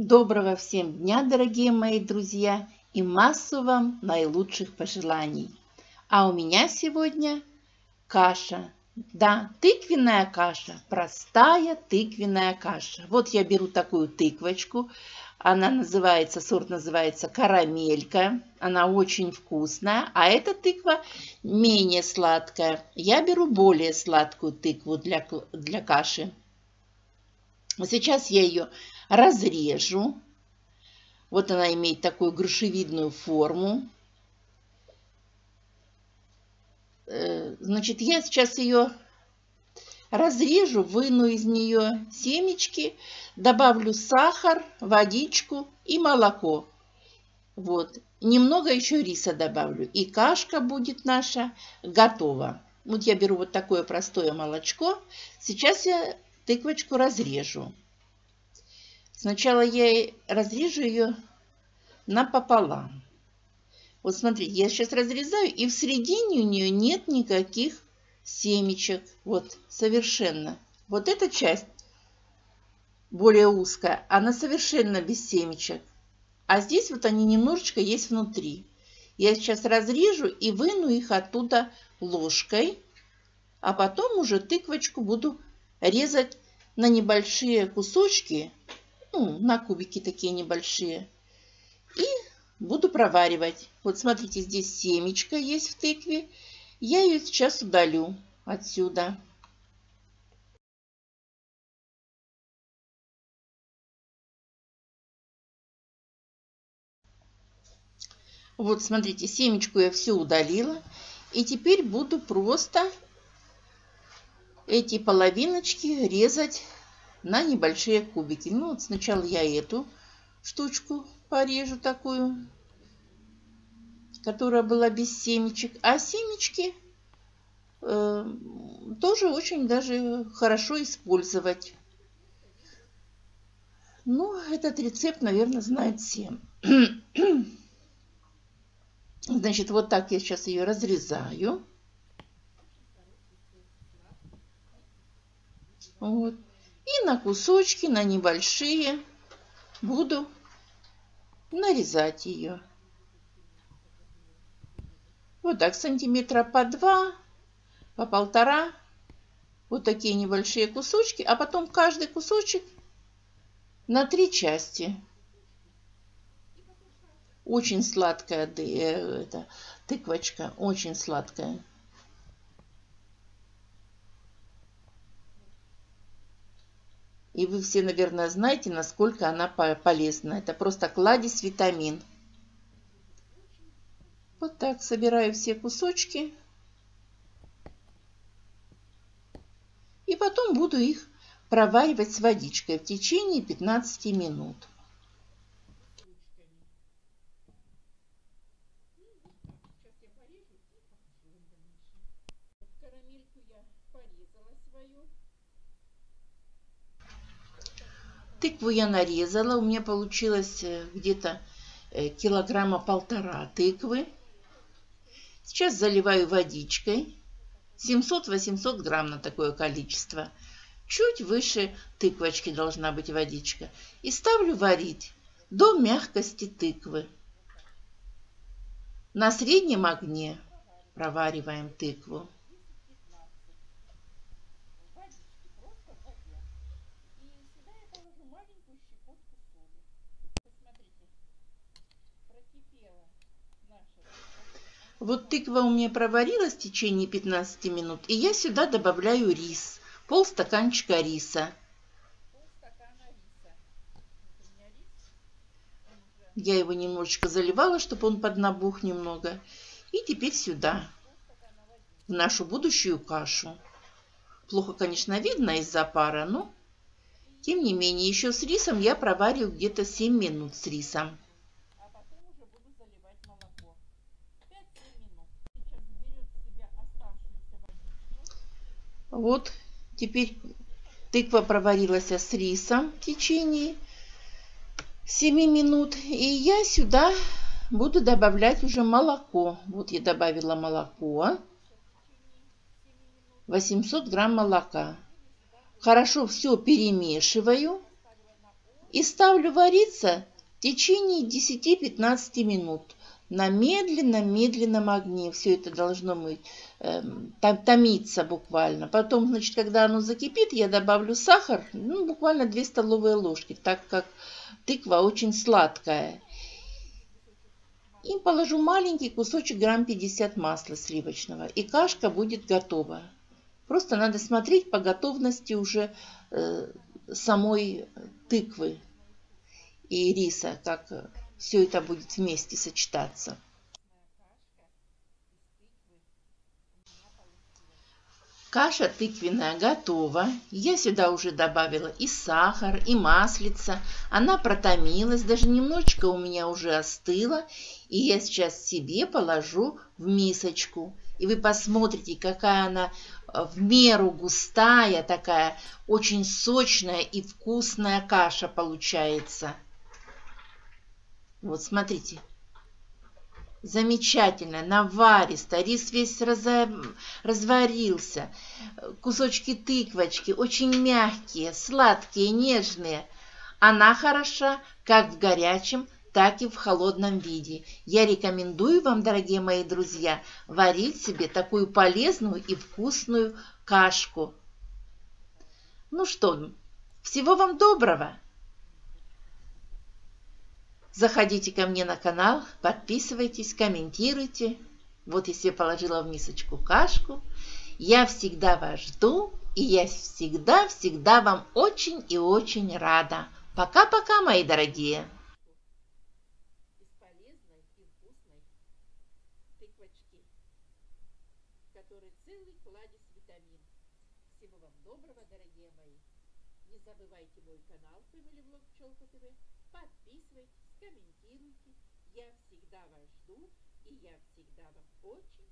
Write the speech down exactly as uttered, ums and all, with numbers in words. Доброго всем дня, дорогие мои друзья, и массу вам наилучших пожеланий. А у меня сегодня каша. Да, тыквенная каша, простая тыквенная каша. Вот я беру такую тыквочку. Она называется, сорт называется карамелька. Она очень вкусная, а эта тыква менее сладкая. Я беру более сладкую тыкву для, для каши. Сейчас я ее разрежу. Вот она имеет такую грушевидную форму. Значит, я сейчас ее разрежу, выну из нее семечки, добавлю сахар, водичку и молоко. Вот. Немного еще риса добавлю. И кашка будет наша готова. Вот я беру вот такое простое молочко. Сейчас я тыквочку разрежу. Сначала я разрежу ее напополам. Вот смотрите, я сейчас разрезаю, и в середине у нее нет никаких семечек. Вот, совершенно. Вот эта часть более узкая, она совершенно без семечек. А здесь вот они немножечко есть внутри. Я сейчас разрежу и выну их оттуда ложкой, а потом уже тыквочку буду резать на небольшие кусочки, ну, на кубики такие небольшие, и буду проваривать. Вот смотрите, здесь семечко есть в тыкве. Я ее сейчас удалю отсюда. Вот смотрите, семечку я все удалила. И теперь буду просто эти половиночки резать на небольшие кубики. Ну, вот сначала я эту штучку порежу такую, которая была без семечек. А семечки э, тоже очень даже хорошо использовать. Ну, этот рецепт, наверное, знают все. Значит, вот так я сейчас ее разрезаю. Вот. И на кусочки, на небольшие буду нарезать ее. Вот так, сантиметра по два, по полтора. Вот такие небольшие кусочки. А потом каждый кусочек на три части. Очень сладкая эта тыквочка, очень сладкая. И вы все, наверное, знаете, насколько она полезна. Это просто кладезь витамин. Вот так собираю все кусочки. И потом буду их проваривать с водичкой в течение пятнадцати минут. Тыкву я нарезала, у меня получилось где-то килограмма полтора тыквы. Сейчас заливаю водичкой, семьсот-восемьсот грамм на такое количество. Чуть выше тыквочки должна быть водичка. И ставлю варить до мягкости тыквы. На среднем огне провариваем тыкву. Вот тыква у меня проварилась в течение пятнадцати минут, и я сюда добавляю рис, полстаканчика риса. Я его немножечко заливала, чтобы он поднабух немного. И теперь сюда, в нашу будущую кашу. Плохо, конечно, видно из-за пара, но тем не менее, еще с рисом я проварю где-то семь минут с рисом. Вот теперь тыква проварилась с рисом в течение семи минут. И я сюда буду добавлять уже молоко. Вот я добавила молоко. восемьсот грамм молока. Хорошо все перемешиваю. и ставлю вариться в течение десяти-пятнадцати минут на медленном-медленном огне. Все это должно быть, э, томиться буквально. Потом, значит, когда оно закипит, я добавлю сахар, ну, буквально две столовые ложки, так как тыква очень сладкая. И положу маленький кусочек грамм пятьдесят масла сливочного, и кашка будет готова. Просто надо смотреть по готовности уже э, самой тыквы и риса, как все это будет вместе сочетаться. Каша тыквенная готова. Я сюда уже добавила и сахар, и маслица. Она протомилась, даже немножечко у меня уже остыла. И я сейчас себе положу в мисочку. И вы посмотрите, какая она в меру густая, такая очень сочная и вкусная каша получается. Вот, смотрите. Замечательно, наваристо, рис весь разварился, кусочки тыквочки очень мягкие, сладкие, нежные. Она хороша как в горячем, так и в холодном виде. Я рекомендую вам, дорогие мои друзья, варить себе такую полезную и вкусную кашку. Ну что, всего вам доброго! Заходите ко мне на канал, подписывайтесь, комментируйте. Вот если я положила в мисочку кашку, я всегда вас жду, и я всегда-всегда вам очень и очень рада. Пока-пока, мои дорогие! Полезной и вкусной тыквочки, в которой целый кладезь витамин. Всего вам доброго, дорогие мои! Не забывайте мой канал «Карамелька» Пчелка ТВ. Подписывайтесь, комментируйте. Я всегда вас жду, и я всегда вам очень